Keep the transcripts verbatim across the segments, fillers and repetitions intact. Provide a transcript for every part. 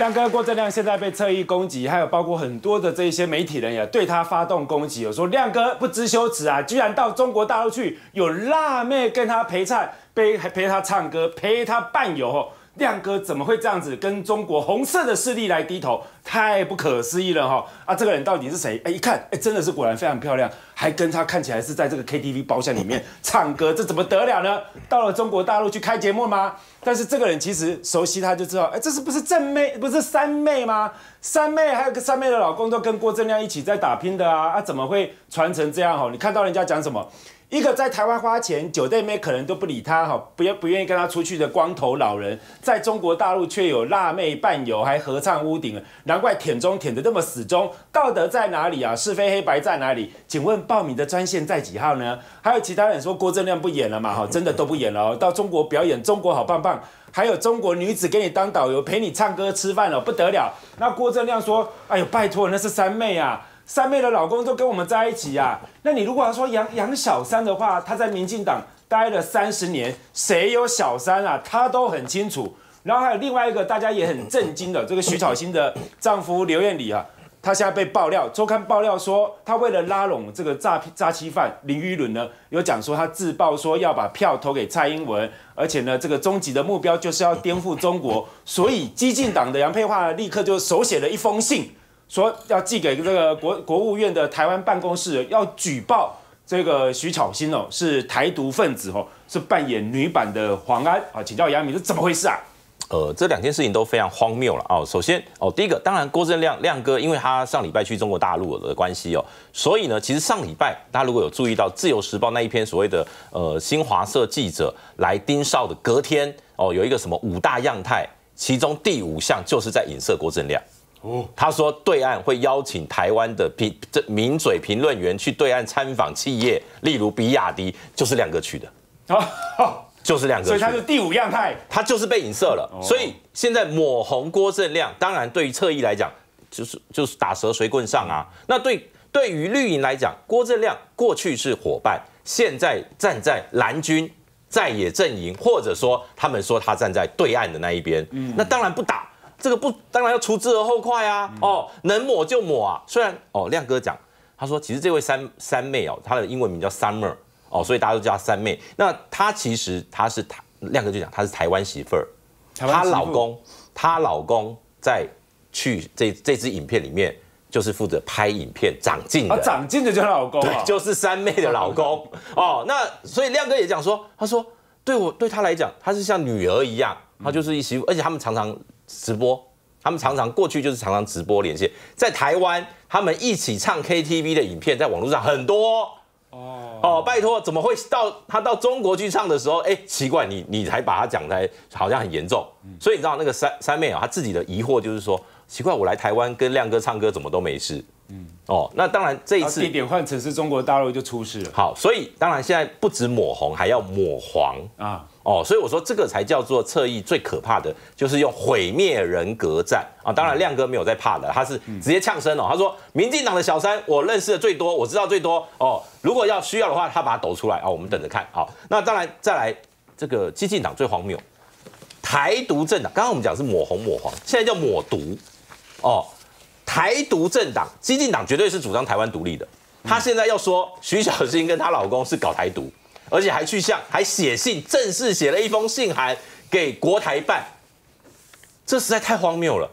亮哥郭正亮现在被侧翼攻击，还有包括很多的这一些媒体人也对他发动攻击，有说亮哥不知羞耻啊，居然到中国大陆去有辣妹跟他陪唱，陪陪他唱歌，陪他伴游。 亮哥怎么会这样子跟中国红色的势力来低头？太不可思议了哈！啊，这个人到底是谁？哎，一看，哎，真的是果然非常漂亮，还跟他看起来是在这个 K T V 包厢里面唱歌，这怎么得了呢？到了中国大陆去开节目吗？但是这个人其实熟悉他就知道，哎，这是不是正妹？不是三妹吗？三妹还有个三妹的老公都跟郭正亮一起在打拼的啊！啊，怎么会传成这样？哈，你看到人家讲什么？ 一个在台湾花钱，九妹可能都不理他哈，不愿不愿意跟他出去的光头老人，在中国大陆却有辣妹伴游，还合唱屋顶，难怪舔中舔得这么死忠。道德在哪里啊？是非黑白在哪里？请问报名的专线在几号呢？还有其他人说郭正亮不演了嘛？哈，真的都不演了哦，到中国表演，中国好棒棒。 还有中国女子给你当导游，陪你唱歌吃饭了，不得了。那郭正亮说：“哎呦，拜托，那是三妹啊，三妹的老公都跟我们在一起啊。”那你如果要说杨杨小三的话，她在民进党待了三十年，谁有小三啊？她都很清楚。然后还有另外一个大家也很震惊的，这个徐巧芯的丈夫刘彦礼啊，他现在被爆料，周刊爆料说，他为了拉拢这个诈诈欺犯林育伦呢，有讲说他自曝说要把票投给蔡英文。 而且呢，这个终极的目标就是要颠覆中国，所以激进党的杨佩桦立刻就手写了一封信，说要寄给这个国国务院的台湾办公室，要举报这个徐巧芯哦是台独分子哦，是扮演女版的黄安啊，请教杨明，这怎么回事啊？ 呃，这两件事情都非常荒谬了哦。首先哦，第一个，当然郭正亮亮哥，因为他上礼拜去中国大陆的关系哦，所以呢，其实上礼拜大家如果有注意到《自由时报》那一篇所谓的呃新华社记者来盯梢的隔天哦，有一个什么五大样态，其中第五项就是在影射郭正亮。 哦，他说对岸会邀请台湾的评这名嘴评论员去对岸参访企业，例如比亚迪，就是亮哥去的。哦 就是两个，所以他是第五样态，他就是被影射了。所以现在抹红郭正亮，当然对于侧翼来讲，就是就是打蛇随棍上啊。那对对于绿营来讲，郭正亮过去是伙伴，现在站在蓝军在野阵营，或者说他们说他站在对岸的那一边，那当然不打这个不，当然要除之而后快啊。哦，能抹就抹啊。虽然哦，亮哥讲，他说其实这位三三妹哦，她的英文名叫 Summer。 哦，所以大家都叫她三妹。那她其实她是台亮哥就讲她是台湾媳妇儿，她老公她老公在去这这支影片里面就是负责拍影片长进的，啊、长进的就是老公、啊，对，就是三妹的老公。哦，那所以亮哥也讲说，他说对我对他来讲，他是像女儿一样，他就是一媳妇，而且他们常常直播，他们常常过去就是常常直播连线，在台湾他们一起唱 K T V 的影片在网络上很多。 哦、oh. 哦，拜托，怎么会到他到中国去唱的时候，哎、欸，奇怪，你你才把他讲来，好像很严重。所以你知道那个三三妹啊、哦，她自己的疑惑就是说，奇怪，我来台湾跟亮哥唱歌，怎么都没事。嗯，哦，那当然这一次地点换成是中国大陆就出事了。好，所以当然现在不止抹红，还要抹黄啊。哦，所以我说这个才叫做侧翼最可怕的，就是用毁灭人格战啊。当然亮哥没有在怕的，他是直接呛声哦，他说民进党的小三我认识的最多，我知道最多哦。 如果要需要的话，他把它抖出来啊、哦，我们等着看。好，那当然再来这个激进党最荒谬，台独政党。刚刚我们讲是抹红抹黄，现在叫抹独哦。台独政党，激进党绝对是主张台湾独立的。他现在要说徐巧芯跟她老公是搞台独，而且还去向还写信，正式写了一封信函给国台办，这实在太荒谬了。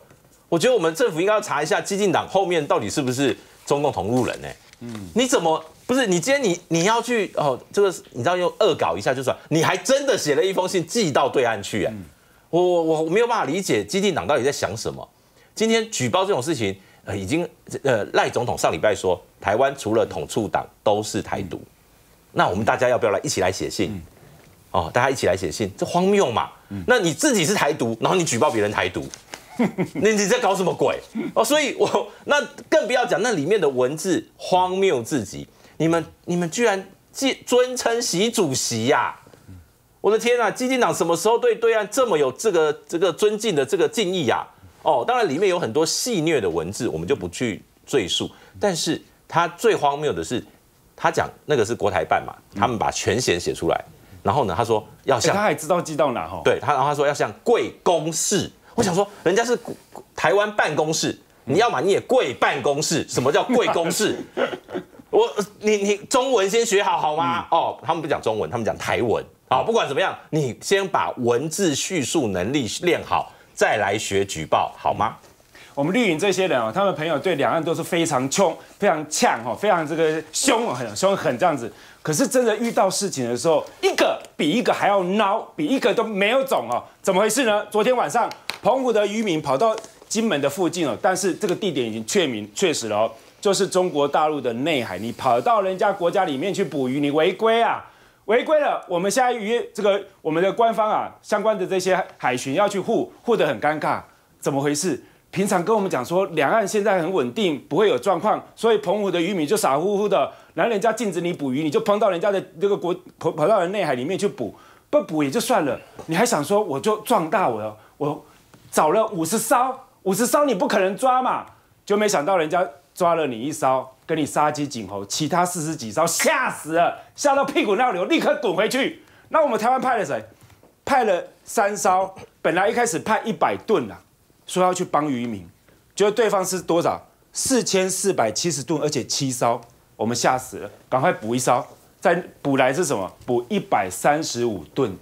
我觉得我们政府应该要查一下激进党后面到底是不是中共同路人呢、欸？嗯，你怎么？ 不是你今天你你要去哦，这个你知道用恶搞一下就算，你还真的写了一封信寄到对岸去哎、嗯，我我我没有办法理解激进党到底在想什么。今天举报这种事情，呃，已经呃赖总统上礼拜说，台湾除了统促党都是台独，嗯、那我们大家要不要来一起来写信？嗯、哦，大家一起来写信，这荒谬嘛？嗯、那你自己是台独，然后你举报别人台独。 你你在搞什么鬼哦？所以我，我那更不要讲那里面的文字荒谬至极。你们你们居然尊称习主席呀、啊！我的天啊，激进党什么时候对对岸这么有这个这个尊敬的这个敬意啊？哦，当然里面有很多戏谑的文字，我们就不去赘述。但是他最荒谬的是，他讲那个是国台办嘛，他们把全衔写出来，然后呢，他说要向、欸、他还知道寄到哪哈、哦？对他，然后他说要向贵公示。 我想说，人家是台湾办公室，你要嘛你也跪办公室。什么叫跪公室？我你你中文先学好好吗？嗯、哦，他们不讲中文，他们讲台文。好，不管怎么样，你先把文字叙述能力练好，再来学举报，好吗？我们绿营这些人哦，他们朋友对两岸都是非常凶、非常呛哦，非常这个凶，很凶狠这样子。可是真的遇到事情的时候，一个比一个还要孬，比一个都没有种哦。怎么回事呢？昨天晚上，澎湖的渔民跑到金门的附近哦，但是这个地点已经确明确实了哦。 就是中国大陆的内海，你跑到人家国家里面去捕鱼，你违规啊！违规了，我们现在渔这个我们的官方啊，相关的这些海巡要去护，护得很尴尬，怎么回事？平常跟我们讲说两岸现在很稳定，不会有状况，所以澎湖的渔民就傻乎乎的，然后人家禁止你捕鱼，你就碰到人家的这个国跑跑到人内海里面去捕，不捕也就算了，你还想说我就壮大我了，我找了五十艘，五十艘你不可能抓嘛，就没想到人家。 抓了你一艘，跟你杀鸡儆猴，其他四十几艘吓死了，吓到屁股尿流，立刻滚回去。那我们台湾派了谁？派了三艘，本来一开始派一百吨啦，说要去帮渔民，结果对方是多少？四千四百七十吨，而且七艘，我们吓死了，赶快补一艘，再补来是什么？补一百三十五吨，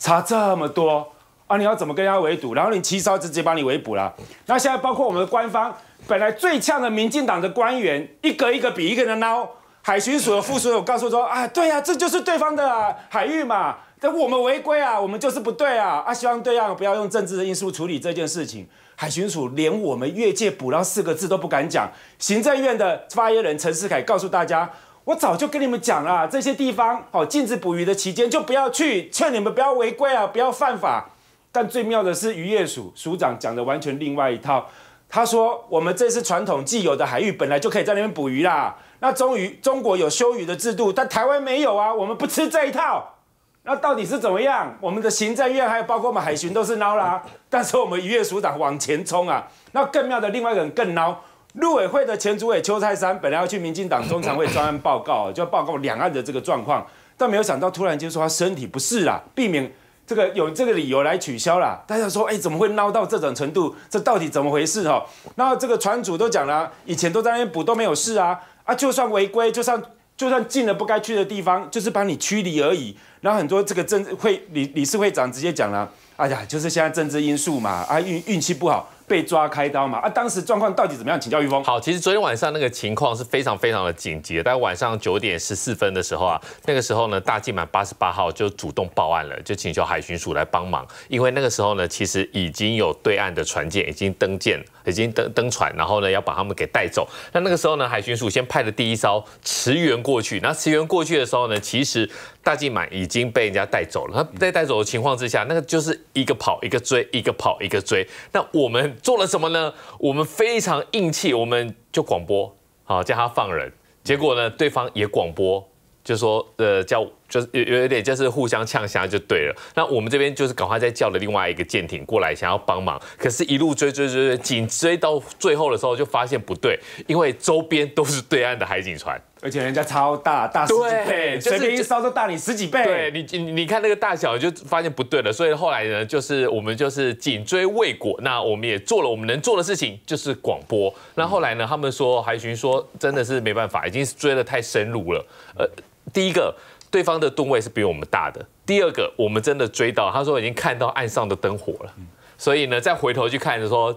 差这么多啊！你要怎么跟人家围堵？然后你七艘直接帮你围捕啦。那现在包括我们的官方。 本来最呛的民进党的官员，一个一个比一个的孬。海巡署的副署长告诉说：“啊，对呀、啊，这就是对方的、啊、海域嘛，但我们违规啊，我们就是不对啊。啊，希望对岸不要用政治的因素处理这件事情。”海巡署连我们越界捕捞四个字都不敢讲。行政院的发言人陈世凯告诉大家：“我早就跟你们讲了，这些地方哦，禁止捕鱼的期间就不要去，劝你们不要违规啊，不要犯法。”但最妙的是渔业署署长讲的完全另外一套。 他说：“我们这是传统既有的海域，本来就可以在那边捕鱼啦。那终于中国有休渔的制度，但台湾没有啊，我们不吃这一套。那到底是怎么样？我们的行政院还有包括我们海巡都是孬啦，但是我们渔业署长往前冲啊。那更妙的另外一个人更孬，陆委会的前主委邱泰山本来要去民进党中常会专案报告，就要报告两岸的这个状况，但没有想到突然间说他身体不适啦，避免。” 这个有这个理由来取消啦。大家说，哎，怎么会孬到这种程度？这到底怎么回事哦？那这个船主都讲了、啊，以前都在那边捕都没有事啊，啊，就算违规，就算就算进了不该去的地方，就是把你驱离而已。然后很多这个政会理理事会长直接讲了、啊，哎呀，就是现在政治因素嘛，啊运运气不好。 被抓开刀嘛？啊，当时状况到底怎么样？请教玉峰。好，其实昨天晚上那个情况是非常非常的紧急的。大概晚上九点十四分的时候啊，那个时候呢，大金满八十八号就主动报案了，就请求海巡署来帮忙。因为那个时候呢，其实已经有对岸的船舰已经登舰，已经登登船，然后呢要把他们给带走。那那个时候呢，海巡署先派了第一艘驰援过去。那驰援过去的时候呢，其实大金满已经被人家带走了。他被带走的情况之下，那个就是一个跑一个追，一个跑一个追。那我们。 做了什么呢？我们非常硬气，我们就广播，好叫他放人。结果呢，对方也广播，就说呃叫就是有有点就是互相呛虾就对了。那我们这边就是赶快再叫了另外一个舰艇过来，想要帮忙。可是，一路追追追追，紧追到最后的时候，就发现不对，因为周边都是对岸的海警船。 而且人家超大，大十几倍，随便一艘都大你十几倍。对你，你你看那个大小就发现不对了，所以后来呢，就是我们就是紧追未果。那我们也做了我们能做的事情，就是广播。那后来呢，他们说海巡说真的是没办法，已经追得太深入了。呃，第一个，对方的吨位是比我们大的；第二个，我们真的追到，他说已经看到岸上的灯火了。所以呢，再回头去看的时候。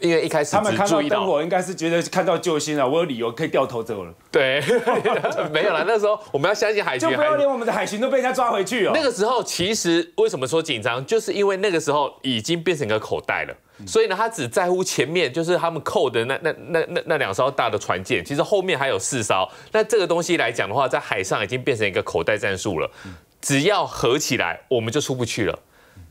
因为一开始他们看到灯火，应该是觉得看到救星了，我有理由可以掉头走了。对，没有啦，那时候我们要相信海巡，就不要连我们的海巡都被人家抓回去哦。那个时候其实为什么说紧张，就是因为那个时候已经变成一个口袋了。 所以呢，他只在乎前面，就是他们扣的那那那那那两艘大的船舰，其实后面还有四艘。那这个东西来讲的话，在海上已经变成一个口袋战术了，只要合起来，我们就出不去了。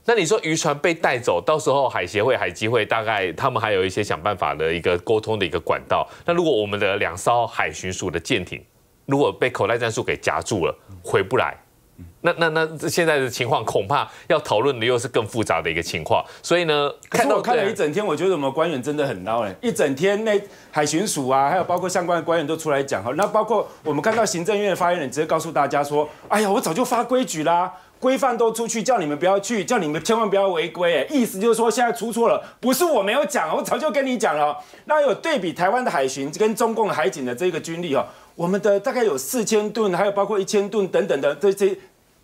那你说渔船被带走，到时候海协会、海基会大概他们还有一些想办法的一个沟通的一个管道。那如果我们的两艘海巡署的舰艇，如果被口袋战术给夹住了，回不来，那那那现在的情况恐怕要讨论的又是更复杂的一个情况。所以呢，看到我看了一整天，我觉得我们官员真的很孬哎，一整天那海巡署啊，还有包括相关的官员都出来讲哈，那包括我们看到行政院的发言人直接告诉大家说，哎呀，我早就发规矩啦。规范都出去，叫你们不要去，叫你们千万不要违规。哎，意思就是说现在出错了，不是我没有讲，我早就跟你讲了、哦。那有对比台湾的海巡跟中共海警的这个军力哦，我们的大概有四千吨，还有包括一千吨等等的这些。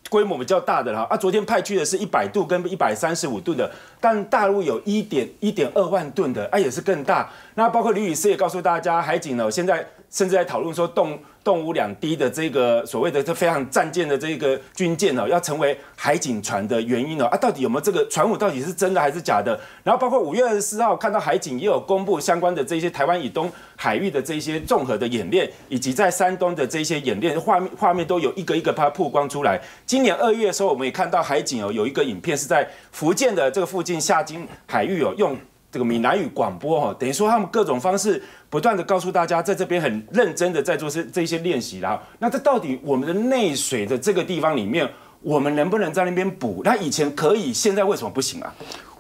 规模比较大的了啊，昨天派去的是一百吨跟一百三十五吨的，但大陆有 一点二万吨的，啊也是更大。那包括吕宇师也告诉大家，海警呢现在甚至在讨论说动动武两低的这个所谓的这非常战舰的这个军舰哦，要成为海警船的原因哦啊，到底有没有这个船务到底是真的还是假的？然后包括五月二十四号看到海警也有公布相关的这些台湾以东海域的这些综合的演练，以及在山东的这些演练画面画面都有一个一个把它曝光出来。 今年二月的时候，我们也看到海警哦，有一个影片是在福建的这个附近下金海域哦，用这个闽南语广播哦，等于说他们各种方式不断的告诉大家，在这边很认真的在做这这些练习啦。那这到底我们的内水的这个地方里面，我们能不能在那边补？那以前可以，现在为什么不行啊？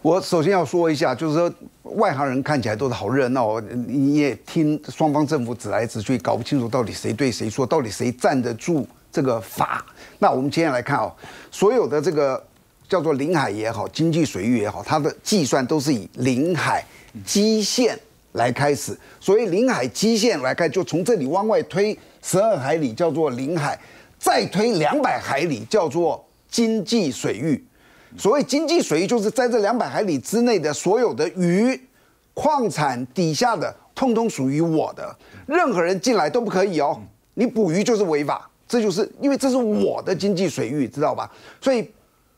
我首先要说一下，就是说外行人看起来都是好热闹，你也听双方政府指来指去，搞不清楚到底谁对谁错，到底谁站得住。 这个法，那我们今天来看哦，所有的这个叫做领海也好，经济水域也好，它的计算都是以领海基线来开始，所以领海基线来看，就从这里往外推十二海里叫做领海，再推两百海里叫做经济水域。所谓经济水域，就是在这两百海里之内的所有的鱼、矿产底下的，通通属于我的，任何人进来都不可以哦，你捕鱼就是违法。 这就是因为这是我的经济水域，知道吧？所以，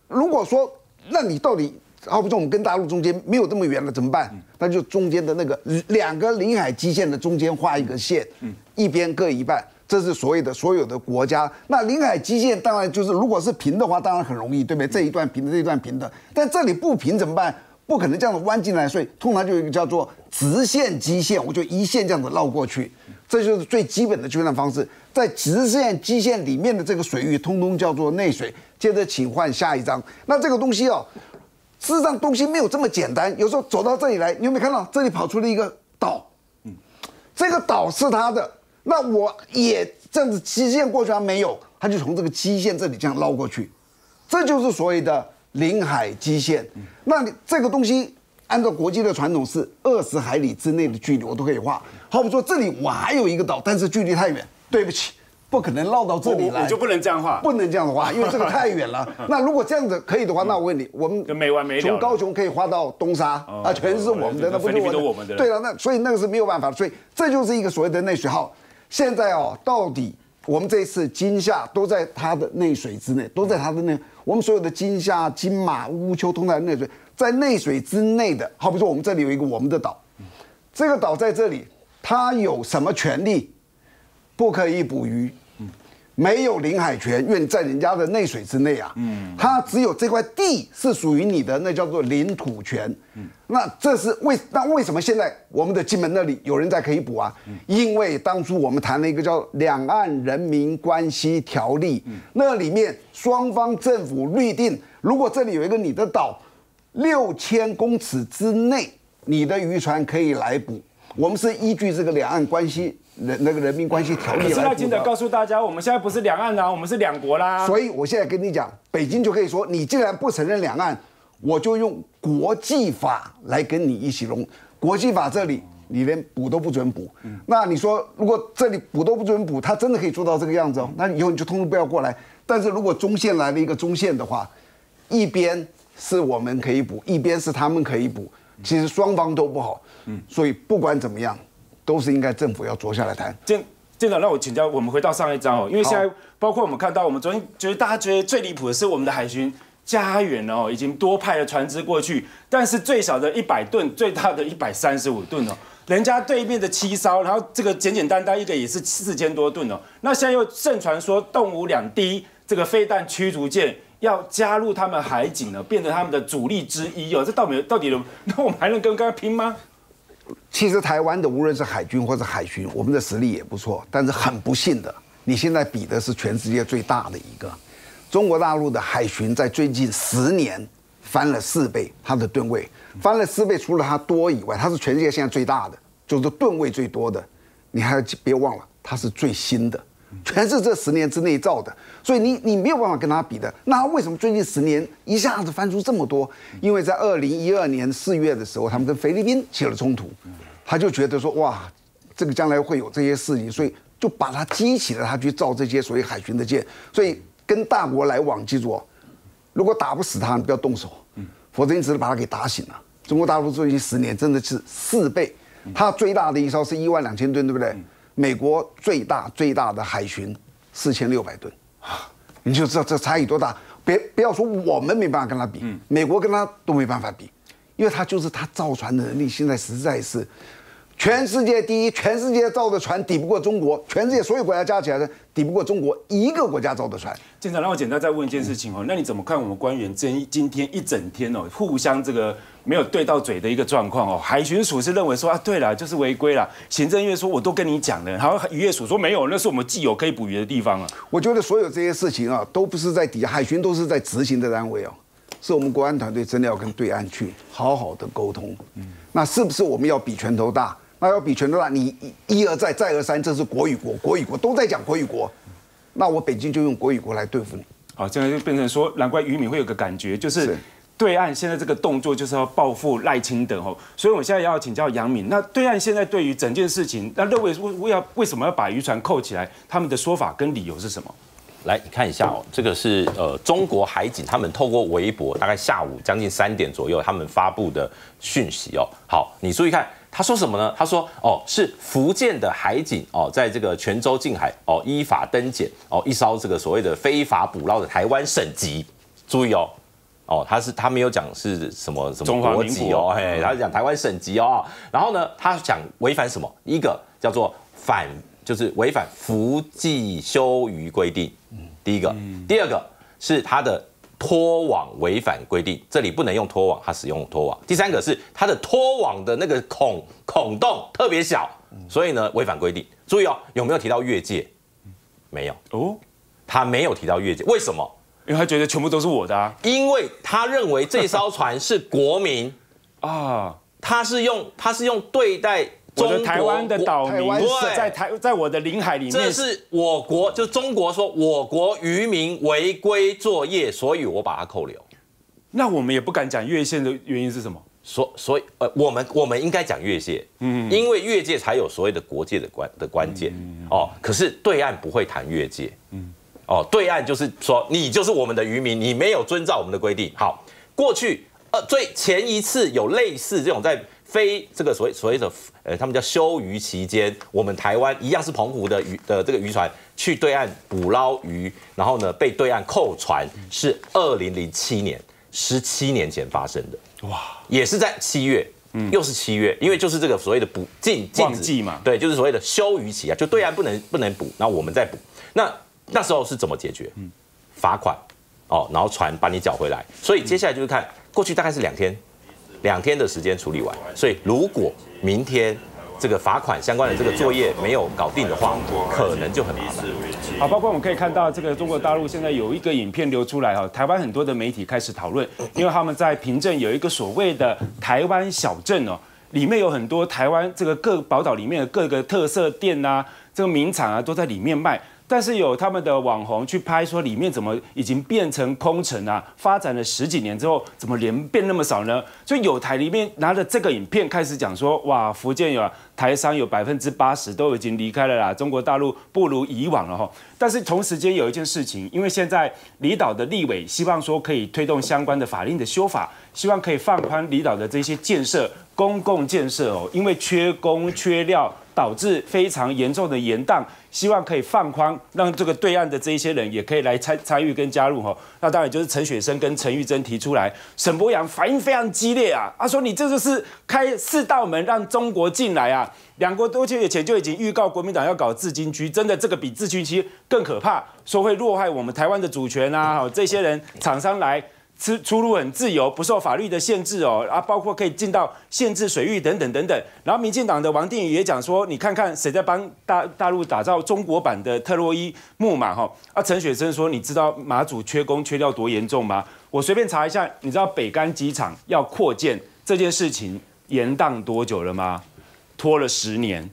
如果说那你到底，好比说我们跟大陆中间没有这么远了，怎么办？那就中间的那个两个领海基线的中间画一个线，一边各一半，这是所谓的所有的国家。那领海基线当然就是如果是平的话，当然很容易，对不对？这一段平的，这一段平的，但这里不平怎么办？ 不可能这样子弯进来，所以通常就有一个叫做直线基线，我就一线这样子绕过去，这就是最基本的计算方式。在直线基线里面的这个水域，通通叫做内水。接着，请换下一张。那这个东西哦，事实上东西没有这么简单。有时候走到这里来，你有没有看到这里跑出了一个岛？嗯，这个岛是它的，那我也这样子基线过去，它没有，它就从这个基线这里这样绕过去，这就是所谓的。 领海基线，那你这个东西按照国际的传统是二十海里之内的距离，我都可以画。好比说这里我还有一个岛，但是距离太远，对不起，不可能绕到这里来，你就不能这样画，不能这样画，因为这个太远了。那如果这样子可以的话，那我问你，我们没完没了，从高雄可以画到东沙啊，全是我们的，那不是我们的。对了，那所以那个是没有办法，所以这就是一个所谓的内水号。现在哦，到底我们这一次金厦都在它的内水之内，都在它的内。 我们所有的金厦、金马、乌丘，通在内水，在内水之内的。好比说，我们这里有一个我们的岛，这个岛在这里，它有什么权利？不可以捕鱼，没有领海权，因为你在人家的内水之内啊。嗯，它只有这块地是属于你的，那叫做领土权。那这是为那为什么现在我们的金门那里有人在可以捕啊？因为当初我们谈了一个叫《两岸人民关系条例》，那里面。 双方政府律定，如果这里有一个你的岛，六千公尺之内，你的渔船可以来捕。我们是依据这个两岸关系人那个人民关系条例来捕的。可是赖清德告诉大家，我们现在不是两岸啦、啊，我们是两国啦。所以我现在跟你讲，北京就可以说，你既然不承认两岸，我就用国际法来跟你一起融。国际法这里。 你连补都不准补，那你说如果这里补都不准补，他真的可以做到这个样子哦？那以后你就通通不要过来。但是如果中线来了一个中线的话，一边是我们可以补，一边是他们可以补，其实双方都不好。嗯，所以不管怎么样，都是应该政府要坐下来谈。 舰长，让我请教，我们回到上一章哦，因为现在包括我们看到，我们昨天觉得大家觉得最离谱的是我们的海巡家园哦，已经多派了船只过去，但是最小的一百吨，最大的一百三十五吨哦。 人家对面的七艘，然后这个简简单单一个也是四千多吨哦。那现在又盛传说动武两低这个飞弹驱逐舰要加入他们海警呢，变成他们的主力之一哦。这到底到底能，那我们还能跟跟他拼吗？其实台湾的无论是海军或者海巡，我们的实力也不错，但是很不幸的，你现在比的是全世界最大的一个中国大陆的海巡，在最近十年。 翻了四倍，它的吨位翻了四倍，除了它多以外，它是全世界现在最大的，就是吨位最多的。你还别忘了，它是最新的，全是这十年之内造的，所以你你没有办法跟他比的。那他为什么最近十年一下子翻出这么多？因为在二零一二年四月的时候，他们跟菲律宾起了冲突，他就觉得说哇，这个将来会有这些事情，所以就把他激起了他去造这些所谓海巡的舰。所以跟大国来往，记住哦，如果打不死他，你不要动手，否则你只是把他给打醒了。中国大陆最近十年真的是四倍。 它最大的一艘是一万两千吨，对不对？美国最大最大的海巡四千六百吨，你就知道这差异多大。别不要说我们没办法跟它比，美国跟它都没办法比，因为它就是它造船的能力现在实在是全世界第一，全世界造的船抵不过中国，全世界所有国家加起来的抵不过中国一个国家造的船。舰长，让我简单再问一件事情哦，那你怎么看我们官员今今天一整天哦，互相这个？ 没有对到嘴的一个状况哦，海巡署是认为说啊，对了，就是违规了。行政院说我都跟你讲了，然后渔业署说没有，那是我们既有可以捕鱼的地方啊。我觉得所有这些事情啊，都不是在底下海巡都是在执行的单位哦，是我们国安团队真的要跟对岸去好好的沟通。嗯，那是不是我们要比拳头大？那要比拳头大，你一而再再而三，这是国与国，国与国都在讲国与国，那我北京就用国与国来对付你。好，这样就变成说，难怪渔民会有个感觉，就是。 对岸现在这个动作就是要报复赖清德哦，所以我现在要请教杨敏，那对岸现在对于整件事情，那认为为要为什么要把渔船扣起来，他们的说法跟理由是什么？来，你看一下哦，这个是呃中国海警他们透过微博，大概下午将近三点左右他们发布的讯息哦。好，你注意看。 他说什么呢？他说哦，是福建的海警哦，在这个泉州近海哦，依法登检哦，一艘这个所谓的非法捕捞的台湾省籍，注意哦。 哦，他是他没有讲是什么什么国籍哦，嘿，他是讲台湾省籍哦。然后呢，他讲违反什么？一个叫做反，就是违反福记休渔规定，第一个。第二个是他的拖网违反规定，这里不能用拖网，他使用拖网。第三个是他的拖网的那个孔孔洞特别小，所以呢违反规定。注意哦，有没有提到越界？没有哦，他没有提到越界，为什么？ 因为他觉得全部都是我的啊，因为他认为这艘船是国民啊，他是用他是用对待中国台湾的岛民，在台在我的领海里面，这是我国就中国说我国渔民违规作业，所以我把它扣留。那我们也不敢讲越线的原因是什么？所所以呃，我们我们应该讲越界，嗯，因为越界才有所谓的国界的关的关键哦。可是对岸不会谈越界，嗯。 哦，对岸就是说，你就是我们的渔民，你没有遵照我们的规定。好，过去呃，最前一次有类似这种在非这个所谓所谓的呃，他们叫休渔期间，我们台湾一样是澎湖的渔的这个渔船去对岸捕捞鱼，然后呢被对岸扣船，是二零零七年，十七年前发生的。哇，也是在七月。 又是七月，因为就是这个所谓的捕禁禁止嘛，对，就是所谓的休渔期啊，就对岸不能不能捕，然后我们再捕。那那时候是怎么解决？罚款哦，然后船把你缴回来。所以接下来就是看过去大概是两天，两天的时间处理完。所以如果明天这个罚款相关的这个作业没有搞定的话，可能就很麻烦。好，包括我们可以看到这个中国大陆现在有一个影片流出来哈，台湾很多的媒体开始讨论，因为他们在平镇有一个所谓的台湾小镇哦，里面有很多台湾这个各宝岛里面的各个特色店啊，这个名产啊都在里面卖。 但是有他们的网红去拍，说里面怎么已经变成空城啊？发展了十几年之后，怎么人变那么少呢？所以有台里面拿着这个影片开始讲说，哇，福建有台商有百分之八十都已经离开了啦，中国大陆不如以往了哈。但是同时间有一件事情，因为现在离岛的立委希望说可以推动相关的法令的修法，希望可以放宽离岛的这些建设、公共建设哦，因为缺工缺料。 导致非常严重的延宕，希望可以放宽，让这个对岸的这一些人也可以来参参与跟加入哈。那当然就是陈雪生跟陈玉珍提出来，沈伯洋反应非常激烈啊，他说你这就是开四道门让中国进来啊。两国多月前就已经预告国民党要搞自军区，真的这个比自军区更可怕，说会弱害我们台湾的主权啊。这些人厂商来。 出出入很自由，不受法律的限制哦，啊，包括可以进到限制水域等等等等。然后，民进党的王定宇也讲说，你看看谁在帮大大陆打造中国版的特洛伊木马哈？啊，陈雪生说，你知道马祖缺工缺料多严重吗？我随便查一下，你知道北竿机场要扩建这件事情延宕多久了吗？拖了十年。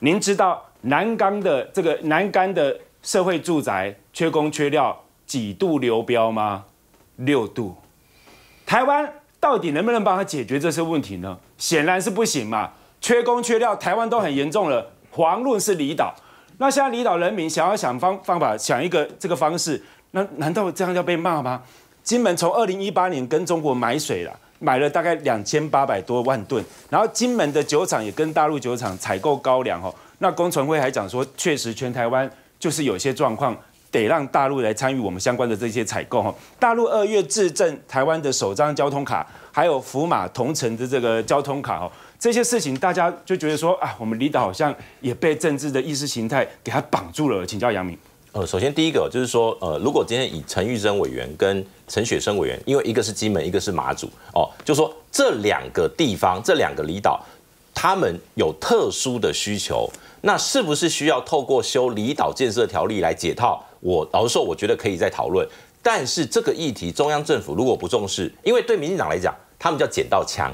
您知道南竿的这个南竿的社会住宅缺工缺料几度流标吗？六度。台湾到底能不能帮他解决这些问题呢？显然是不行嘛。缺工缺料，台湾都很严重了，遑论是离岛。那现在离岛人民想要想方方法，想一个这个方式，那难道这样要被骂吗？金门从二零一八年跟中国买水了。 买了大概两千八百多万吨，然后金门的酒厂也跟大陆酒厂采购高粱哦。那工程会还讲说，确实全台湾就是有些状况，得让大陆来参与我们相关的这些采购哦。大陆二月制证台湾的首张交通卡，还有福马同城的这个交通卡哦，这些事情大家就觉得说啊，我们离岛好像也被政治的意识形态给它绑住了。请教杨明。 呃，首先第一个就是说，呃，如果今天以陈玉珍委员跟陈雪生委员，因为一个是金门，一个是马祖，哦，就说这两个地方，这两个离岛，他们有特殊的需求，那是不是需要透过修离岛建设条例来解套？我老实说，我觉得可以再讨论。但是这个议题，中央政府如果不重视，因为对民进党来讲，他们叫捡到枪。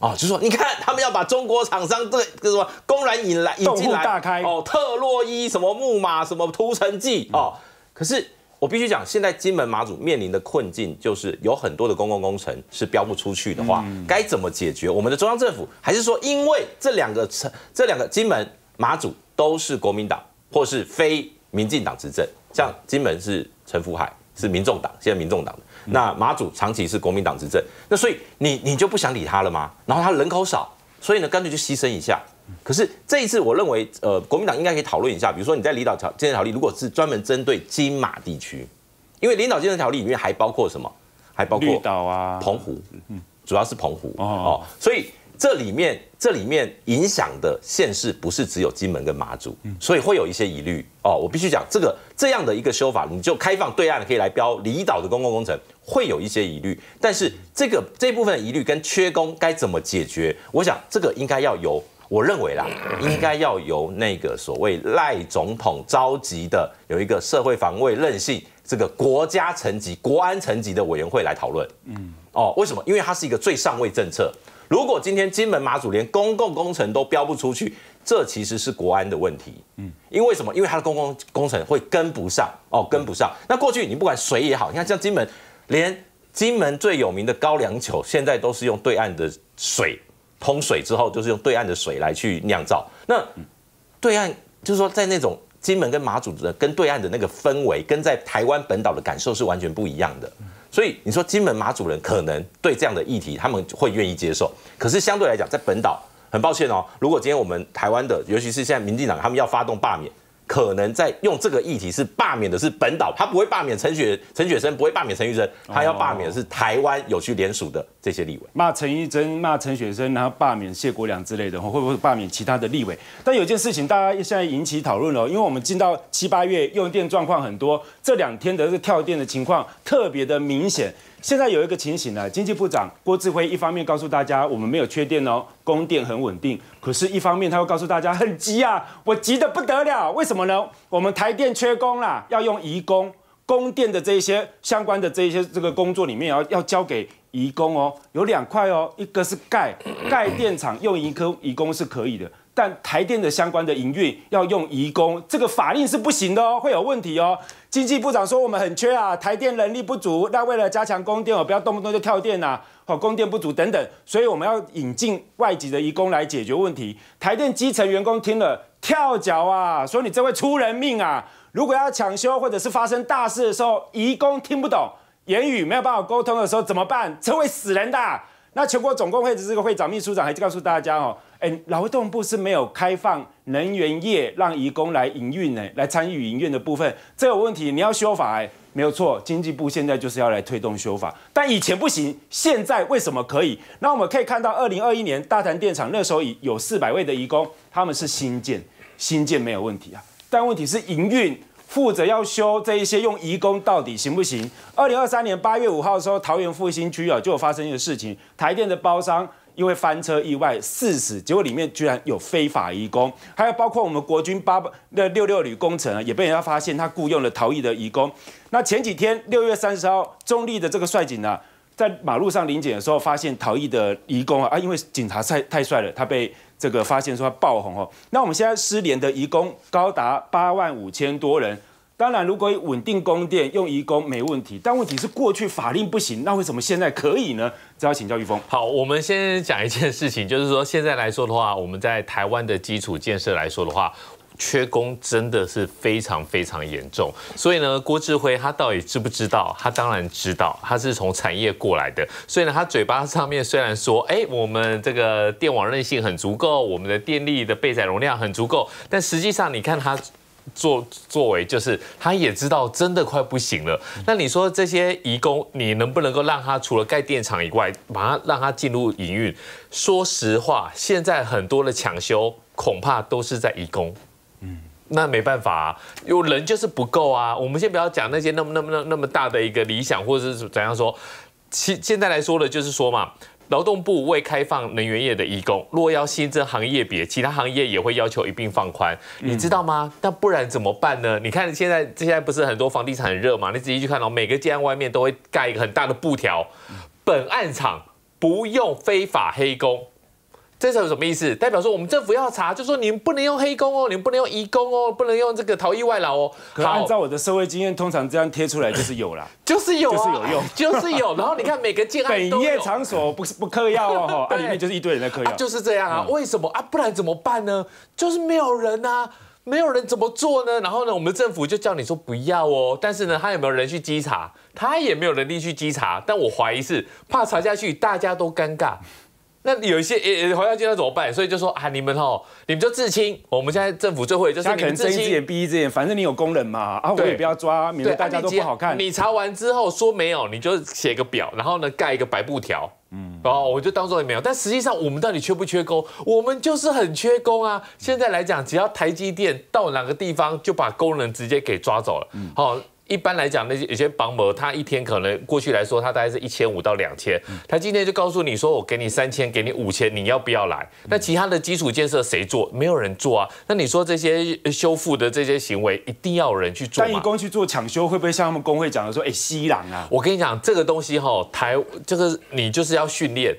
哦，就说你看，他们要把中国厂商这个什么公然引来引进来，大开哦，特洛伊什么木马什么屠城记哦。嗯、可是我必须讲，现在金门马祖面临的困境就是有很多的公共工程是标不出去的话，嗯、该怎么解决？我们的中央政府还是说，因为这两个这两个金门马祖都是国民党或是非民进党执政，像金门是陈福海是民众党，现在民众党的。 那马祖长期是国民党执政，那所以你你就不想理他了吗？然后他人口少，所以呢干脆就牺牲一下。可是这一次，我认为呃国民党应该可以讨论一下，比如说你在离岛建设条例，如果是专门针对金马地区，因为离岛建设条例里面还包括什么？还包括绿岛啊、澎湖，主要是澎湖哦，所以。 这里面这里面影响的县市不是只有金门跟马祖，所以会有一些疑虑哦。我必须讲，这个这样的一个修法，你就开放对岸可以来标离岛的公共工程，会有一些疑虑。但是这个这部分的疑虑跟缺工该怎么解决，我想这个应该要由我认为啦，应该要由那个所谓赖总统召集的有一个社会防卫韧性这个国家层级、国安层级的委员会来讨论。嗯，哦，为什么？因为它是一个最上位政策。 如果今天金门马祖连公共工程都标不出去，这其实是国安的问题。嗯，因为什么？因为它的公共工程会跟不上哦，跟不上。那过去你不管水也好，你看像金门，连金门最有名的高粱酒，现在都是用对岸的水通水之后，就是用对岸的水来去酿造。那对岸就是说，在那种金门跟马祖的跟对岸的那个氛围，跟在台湾本岛的感受是完全不一样的。 所以你说金门马祖人可能对这样的议题他们会愿意接受，可是相对来讲，在本岛很抱歉哦，如果今天我们台湾的，尤其是现在民进党他们要发动罢免，可能在用这个议题是罢免的是本岛，他不会罢免陈雪陈雪生，不会罢免陈玉珍，他要罢免的是台湾有去联署的这些立委，骂陈玉珍、骂陈雪生，然后罢免谢国梁之类的，会不会罢免其他的立委？但有件事情大家现在引起讨论了，因为我们进到七八月用电状况很多，这两天的这个跳电的情况特别的明显。 现在有一个情形呢，经济部长郭智辉一方面告诉大家我们没有缺电哦，供电很稳定，可是一方面他会告诉大家很急啊，我急得不得了，为什么呢？我们台电缺工啦，要用移工，供电的这些相关的这些这个工作里面要要交给移工哦，有两块哦，一个是盖盖电厂用移工移工是可以的。 但台电的相关的营运要用移工，这个法令是不行的哦，会有问题哦。经济部长说我们很缺啊，台电人力不足，那为了加强供电，我不要动不动就跳电啊，好，供电不足等等，所以我们要引进外籍的移工来解决问题。台电基层员工听了跳脚啊，说你这会出人命啊！如果要抢修或者是发生大事的时候，移工听不懂，言语没有办法沟通的时候怎么办？这会死人的啊。那全国总工会的这个会长、秘书长还告诉大家哦。 哎，劳动部是没有开放能源业让移工来营运呢，来参与营运的部分，这有问题，你要修法哎，没有错，经济部现在就是要来推动修法，但以前不行，现在为什么可以？那我们可以看到，二零二一年大潭电厂那时候有四百位的移工，他们是新建，新建没有问题啊，但问题是营运。 负责要修这一些用移工到底行不行？二零二三年八月五号的时候，桃园复兴区啊就有发生一个事情，台电的包商因为翻车意外四死，结果里面居然有非法移工，还有包括我们国军八那六六旅工程啊，也被人家发现他雇佣了逃逸的移工。那前几天六月三十号，中立的这个帅警啊，在马路上临检的时候，发现逃逸的移工啊啊，因为警察太太帅了，他被。 这个发现说他爆红哦，那我们现在失联的移工高达八万五千多人，当然，如果稳定供电用移工没问题，但问题是过去法令不行，那为什么现在可以呢？这要请教玉峰。好，我们先讲一件事情，就是说现在来说的话，我们在台湾的基础建设来说的话。 缺工真的是非常非常严重，所以呢，郭智辉他到底知不知道？他当然知道，他是从产业过来的，所以呢，他嘴巴上面虽然说，哎，我们这个电网韧性很足够，我们的电力的备载容量很足够，但实际上你看他。 作作为就是他也知道真的快不行了。那你说这些移工，你能不能够让他除了盖电厂以外，把他让他进入营运？说实话，现在很多的抢修恐怕都是在移工。嗯，那没办法啊，有人就是不够啊。我们先不要讲那些那么那么那那么大的一个理想，或者是怎样说。其现在来说的就是说嘛。 劳动部未开放能源业的移工，若要新增行业别，其他行业也会要求一并放宽，你知道吗？那不然怎么办呢？你看现在现在不是很多房地产很热嘛？你仔细去看哦，每个建案外面都会盖一个很大的布条，本案场不用非法黑工。 这是什么意思？代表说我们政府要查，就说你们不能用黑工哦，你们不能用移工哦，不能用这个逃逸外劳哦。可按照我的社会经验，通常这样贴出来就是有啦，就是有、啊，就是有用，就是有。然后你看每个建案都有。本业场所不是不嗑药哦，啊里面就是一堆人在嗑药、啊，就是这样啊。为什么啊？不然怎么办呢？就是没有人啊。 没有人怎么做呢？然后呢，我们政府就叫你说不要哦。但是呢，他有没有人去稽查？他也没有能力去稽查。但我怀疑是怕查下去大家都尴尬。那有一些诶，好像就要怎么办？所以就说啊，你们哦，你们就自清。我们现在政府最会就是你们自清，睁一只眼闭一只眼，反正你有工人嘛，啊，我也不要抓，免得大家都不好看。你查完之后说没有，你就写个表，然后呢盖一个白布条。 嗯，哦，我就当做也没有，但实际上我们到底缺不缺工？我们就是很缺工啊！现在来讲，只要台积电到哪个地方就把工人直接给抓走了。好，一般来讲，那些有些保姆他一天可能过去来说，他大概是一千五到两千，台积电就告诉你说，我给你三千，给你五千，你要不要来？那其他的基础建设谁做？没有人做啊！那你说这些修复的这些行为，一定要有人去做。但义工去做抢修，会不会像他们工会讲的说，哎，西朗啊？我跟你讲，这个东西哈，台这个你就是。 要训练，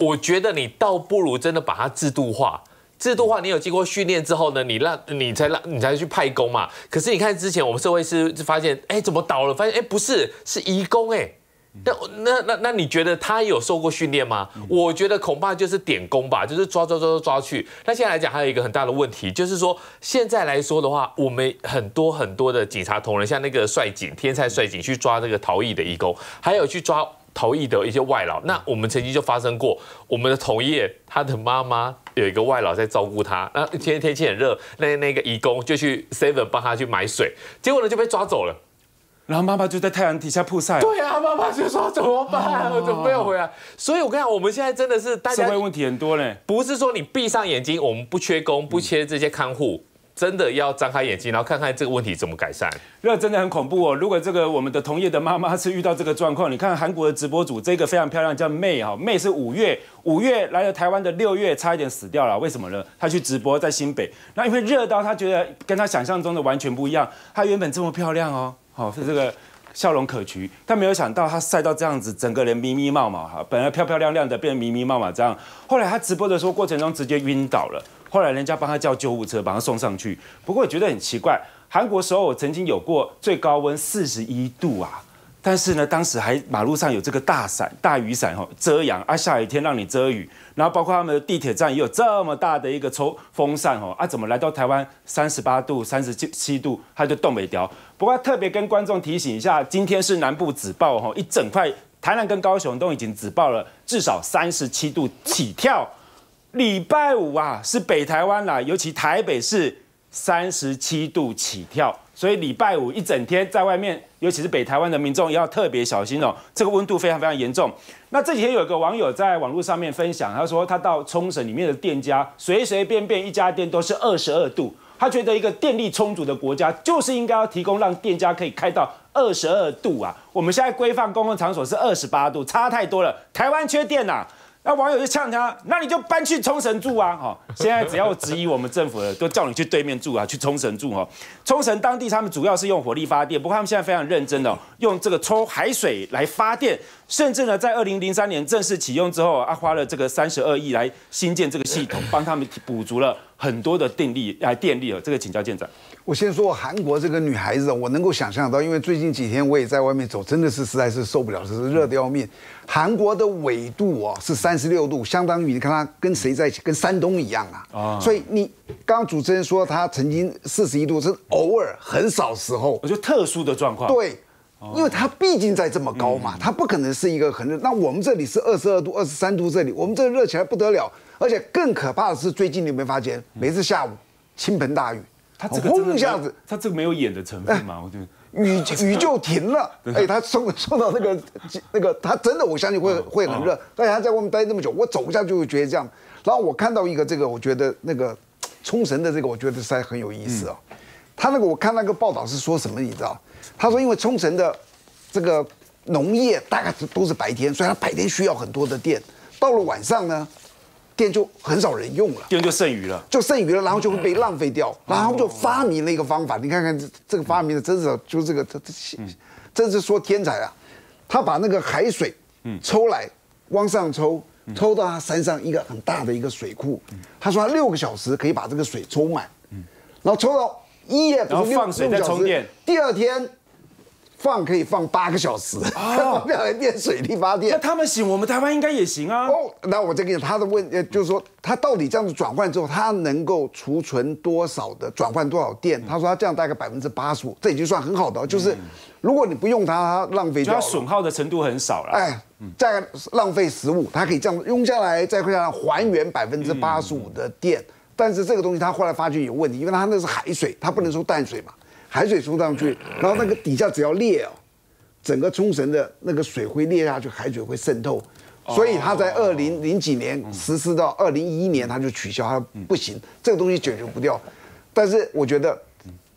我觉得你倒不如真的把它制度化。制度化，你有经过训练之后呢，你让你才让你才去派工嘛。可是你看之前我们社会是发现，哎，怎么倒了？发现哎，不是，是移工哎。那那那那你觉得他有受过训练吗？我觉得恐怕就是点工吧，就是抓抓抓抓抓去。那现在来讲，还有一个很大的问题，就是说现在来说的话，我们很多很多的警察同仁，像那个帅警、天菜帅警去抓这个逃逸的移工，还有去抓。 逃逸的一些外劳，那我们曾经就发生过，我们的同业他的妈妈有一个外劳在照顾他，那天天气很热，那那个移工就去 seven 帮他去买水，结果呢就被抓走了，然后妈妈就在太阳底下曝晒。对啊，妈妈就说怎么办？我怎么没有回来？所以我跟你讲，我们现在真的是大家社会问题很多嘞，不是说你闭上眼睛，我们不缺工，不缺这些看护。 真的要张开眼睛，然后看看这个问题怎么改善。那真的很恐怖哦！如果这个我们的同业的妈妈是遇到这个状况，你看韩国的直播主，这个非常漂亮，叫 May 哈 ，May 是五月，五月来了台湾的六月，差一点死掉了。为什么呢？她去直播在新北，那因为热到她觉得跟她想象中的完全不一样。她原本这么漂亮哦，好是这个。 笑容可掬，但没有想到他晒到这样子，整个人迷迷冒冒哈，本来漂漂亮亮的变迷迷冒冒这样。后来他直播的时候过程中直接晕倒了，后来人家帮他叫救护车，把他送上去。不过我觉得很奇怪，韩国首尔曾经有过最高温四十一度啊，但是呢，当时还马路上有这个大伞、大雨伞哈遮阳啊，下雨天让你遮雨。然后包括他们的地铁站也有这么大的一个抽风扇哦啊，怎么来到台湾三十八度、三十七度他就冻未掉。 不过特别跟观众提醒一下，今天是南部紫爆哈，一整块台南跟高雄都已经紫爆了，至少三十七度起跳。礼拜五啊，是北台湾啦，尤其台北市三十七度起跳，所以礼拜五一整天在外面，尤其是北台湾的民众也要特别小心哦，这个温度非常非常严重。那这几天有一个网友在网络上面分享，他说他到冲绳里面的店家，随随便便一家店都是二十二度。 他觉得一个电力充足的国家，就是应该要提供让店家可以开到二十二度啊！我们现在规范公共场所是二十八度，差太多了。台湾缺电呐、啊，那网友就呛他：“那你就搬去冲绳住啊！”哈，现在只要质疑我们政府的，都叫你去对面住啊，去冲绳住哈。冲绳当地他们主要是用火力发电，不过他们现在非常认真的、哦、用这个抽海水来发电，甚至呢，在二零零三年正式启用之后啊，花了这个三十二亿来新建这个系统，帮他们补足了。 很多的电力啊，电力哦，这个请教舰长。我先说韩国这个女孩子，我能够想象到，因为最近几天我也在外面走，真的是实在是受不了，是热得要命。韩国的纬度哦是三十六度，相当于你看她跟谁在一起，跟山东一样啊。啊，所以你刚刚主持人说她曾经四十一度是偶尔很少时候，我就特殊的状况。对。 因为它毕竟在这么高嘛，它不可能是一个很热。那我们这里是二十二度、二十三度，这里我们这热起来不得了。而且更可怕的是，最近你有没有发现，每次下午倾盆大雨，它这个轰一下子，它这个没有演的成分嘛？我觉得雨雨就停了，哎，它送送到那个那个，它真的我相信会会很热。而且它在外面待这么久，我走一下就会觉得这样。然后我看到一个这个，我觉得那个冲绳的这个，我觉得实在很有意思哦。他那个我看那个报道是说什么，你知道？ 他说，因为冲绳的这个农业大概都是白天，所以它白天需要很多的电。到了晚上呢，电就很少人用了，电就剩余了，就剩余了，然后就会被浪费掉。然后他们就发明了一个方法，你看看这个发明的真是就这个，这真是说天才啊！他把那个海水抽来，往上抽，抽到他山上一个很大的一个水库。他说他六个小时可以把这个水抽满，然后抽到。 一夜不是放水再充电，第二天放可以放八个小时，哦，用来变水力发电。那他们行，我们台湾应该也行啊。哦，那我再给你他的问，呃，就是说他到底这样子转换之后，他能够储存多少的转换多少电？他说他这样大概百分之八十五，这已经算很好的，就是如果你不用它，它浪费掉，它损耗的程度很少了。哎，再浪费十五，它可以这样用下来，再会让它还原百分之八十五的电。 但是这个东西他后来发觉有问题，因为它那是海水，它不能收淡水嘛，海水收上去，然后那个底下只要裂哦，整个冲绳的那个水会裂下去，海水会渗透，所以他在二零零几年实施到二零一一年，他就取消，他不行，这个东西解决不掉。但是我觉得，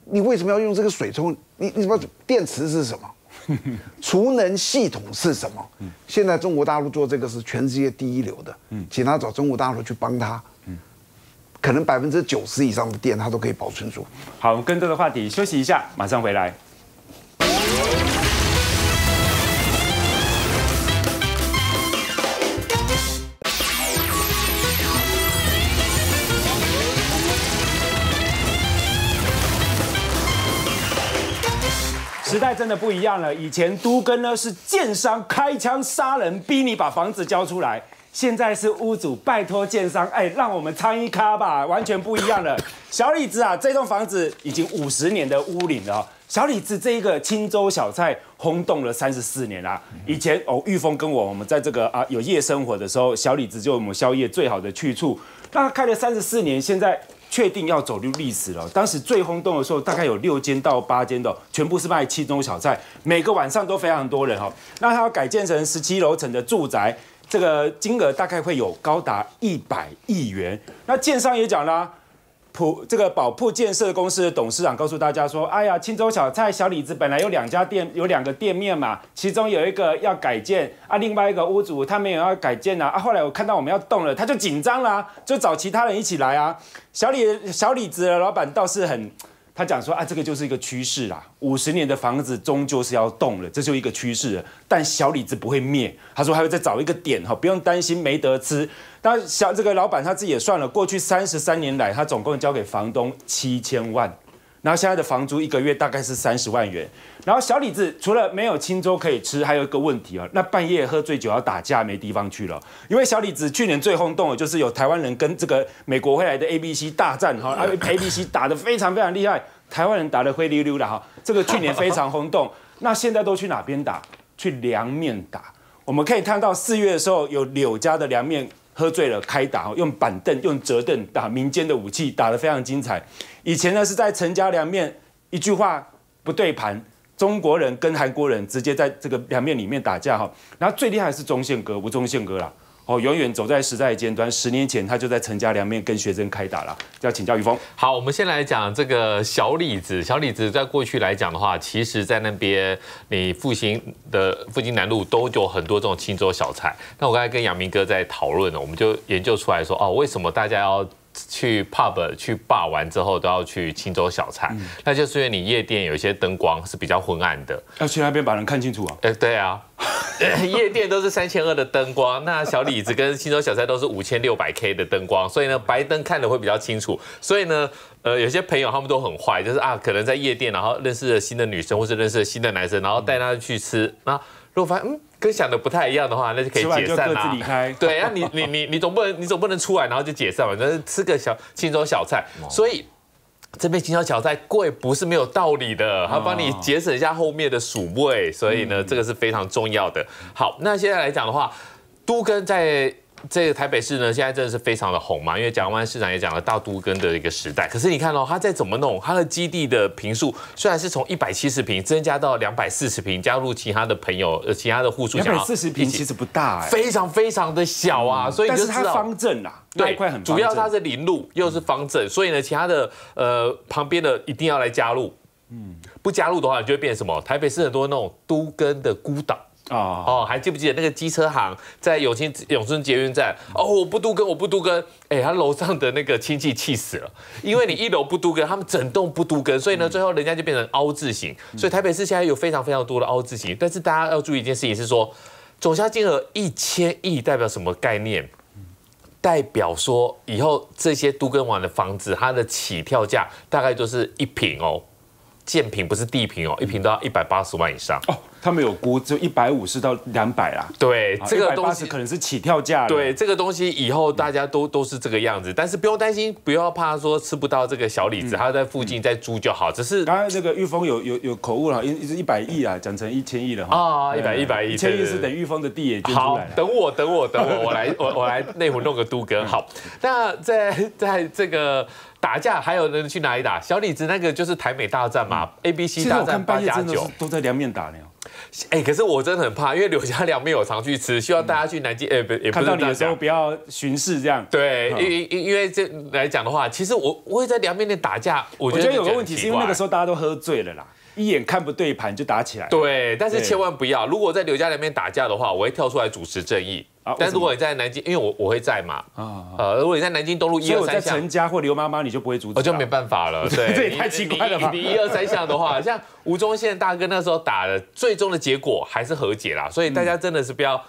你为什么要用这个水冲？你你什么电池是什么？ 储能系统是什么？现在中国大陆做这个是全世界第一流的，请他找中国大陆去帮他。 可能百分之九十以上的电，它都可以保存住。好，我们更多的话题休息一下，马上回来。时代真的不一样了，以前都更呢是建商开枪杀人，逼你把房子交出来。 现在是屋主拜托建商，哎，让我们参一咖吧，完全不一样了。小李子啊，这栋房子已经五十年的屋龄了。小李子这一个青州小菜轰动了三十四年啦。以前哦，玉峰跟我我们在这个啊有夜生活的时候，小李子就我们宵夜最好的去处。那他开了三十四年，现在确定要走入历史了。当时最轰动的时候，大概有六间到八间的，全部是卖青州小菜，每个晚上都非常多人哈。那他要改建成十七楼层的住宅。 这个金额大概会有高达一百亿元。那建商也讲啦，普这个宝铺建设公司的董事长告诉大家说：“哎呀，青州小菜小李子本来有两家店，有两个店面嘛，其中有一个要改建啊，另外一个屋主他没有要改建啊。啊，后来我看到我们要动了，他就紧张啦，就找其他人一起来啊。小李小李子的老板倒是很。” 他讲说啊，这个就是一个趋势啦，五十年的房子终究是要动了，这就是一个趋势。但小李子不会灭，他说还会再找一个点哈，不用担心没得吃。那小这个老板他自己也算了，过去三十三年来，他总共交给房东七千万，然后现在的房租一个月大概是三十万元。然后小李子除了没有清粥可以吃，还有一个问题啊，那半夜喝醉酒要打架没地方去了，因为小李子去年最轰动的就是有台湾人跟这个美国回来的 A B C 大战哈 ，A B C 打得非常非常厉害。 台湾人打得灰溜溜的哈，这个去年非常轰动。那现在都去哪边打？去凉面打。我们可以看到四月的时候，有柳家的凉面喝醉了开打，用板凳、用折凳打民间的武器，打得非常精彩。以前呢是在陈家凉面，一句话不对盘，中国人跟韩国人直接在这个凉面里面打架哈。然后最厉害是钟宪哥，吴宗宪哥啦。 哦，永远走在时代尖端。十年前，他就在陈家凉面跟学生开打了。要请教于峰。好，我们先来讲这个小李子。小李子在过去来讲的话，其实在那边你复兴的复兴南路都有很多这种青州小菜。那我刚才跟阳明哥在讨论呢，我们就研究出来说，哦，为什么大家要？ 去 pub 去 bar 完之后都要去青州小菜，嗯、那就是因为你夜店有一些灯光是比较昏暗的，要去那边把人看清楚啊。哎、欸，对啊，夜店都是三千二的灯光，那小李子跟青州小菜都是五千六百 K 的灯光，所以呢白灯看的会比较清楚。所以呢，呃，有些朋友他们都很坏，就是啊，可能在夜店然后认识了新的女生或是认识了新的男生，然后带他去吃，那如果发现嗯。 跟想的不太一样的话，那就可以解散啦、啊。对啊，你你你你总不能你总不能出来然后就解散嘛，就是吃个小青州小菜。所以这边青州小菜贵不是没有道理的，它帮你节省一下后面的数位，所以呢这个是非常重要的。好，那现在来讲的话，都更在。 这个台北市呢，现在真的是非常的红嘛，因为蒋万安市长也讲了大都更的一个时代。可是你看哦，他再怎么弄，他的基地的坪数虽然是从一百七十坪增加到两百四十坪，加入其他的朋友、其他的户数，两百四十坪其实不大，非常非常的小啊。所以但是它方正啦，对，主要它是林路又是方正，所以呢，其他的呃旁边的一定要来加入。嗯，不加入的话，你就会变成什么？台北市很多那种都更的孤岛。 哦、oh. 哦，还记不记得那个机车行在永清永春捷运站？哦，我不都更，我不都更。哎、欸，他楼上的那个亲戚气死了，因为你一楼不都更，他们整栋不都更，所以呢，最后人家就变成凹字型。所以台北市现在有非常非常多的凹字型，但是大家要注意一件事情是说，总销金额一千亿代表什么概念？ 代表说以后这些都更完的房子，它的起跳价大概就是一坪哦。 建坪不是地坪哦，一坪都要一百八十万以上哦。他们有估，就一百五十到两百啦。对，这个东西可能是起跳价。对，这个东西以后大家都都是这个样子，但是不用担心，不要怕说吃不到这个小李子，他在附近再租就好。只是刚才那个裕丰有有有口误了，一一百亿啊，讲成一千亿了哈。啊，一百一百亿，一千亿是等裕丰的地也捐出来。好，等我等我等我，我来我我来内湖弄个都更。好，那在在这个。 打架还有人去哪里打？小李子那个就是台美大战嘛 ，A B C 大战八加九都在凉面打呢。哎，可是我真的很怕，因为柳家凉面我常去吃，希望大家去南京，哎不，也不是看到你的时候不要巡视这样。对，因因因为这来讲的话，其实我我也在凉面店打架，我觉得有个问题是因为那个时候大家都喝醉了啦。 一眼看不对盘就打起来。对，但是千万不要。如果在刘家那边打架的话，我会跳出来主持正义。啊、但如果你在南京，因为我我会在嘛。啊、呃，如果你在南京东路一二三巷，在陈家或刘妈妈，你就不会阻止。我就没办法了。对，这也太奇怪了吧？你一二三巷的话，像吴宗宪大哥那时候打的，最终的结果还是和解啦。所以大家真的是不要。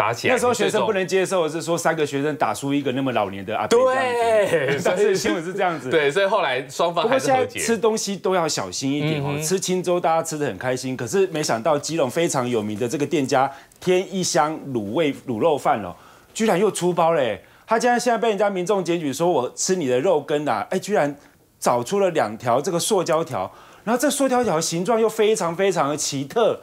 打起来，那时候学生不能接受的是说三个学生打输一个那么老年的阿伯，对，但是新闻是这样子，对，所以后来双方还是和解。不过现在吃东西都要小心一点哦，吃青州大家吃得很开心，可是没想到基隆非常有名的这个店家天一香卤味卤肉饭哦，居然又出包嘞！他竟然现在被人家民众检举说我吃你的肉羹啊，哎，居然找出了两条这个塑胶条，然后这塑胶条形状又非常非常的奇特。